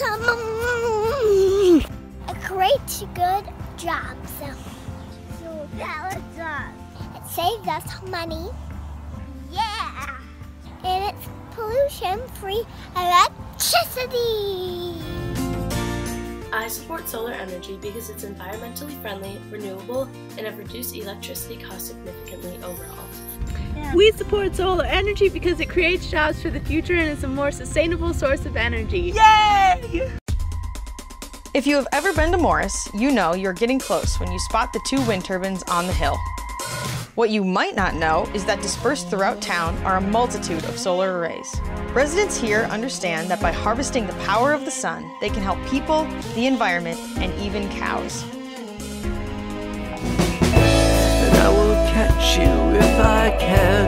some a great good job. So valid job. It saves us money. Yeah. And it's pollution-free electricity. I support solar energy because it's environmentally friendly, renewable, and have reduced electricity costs significantly overall. Yeah. We support solar energy because it creates jobs for the future and is a more sustainable source of energy. Yay! If you have ever been to Morris, you know you're getting close when you spot the two wind turbines on the hill. What you might not know is that dispersed throughout town are a multitude of solar arrays. Residents here understand that by harvesting the power of the sun, they can help people, the environment, and even cows. And I will catch you if I can.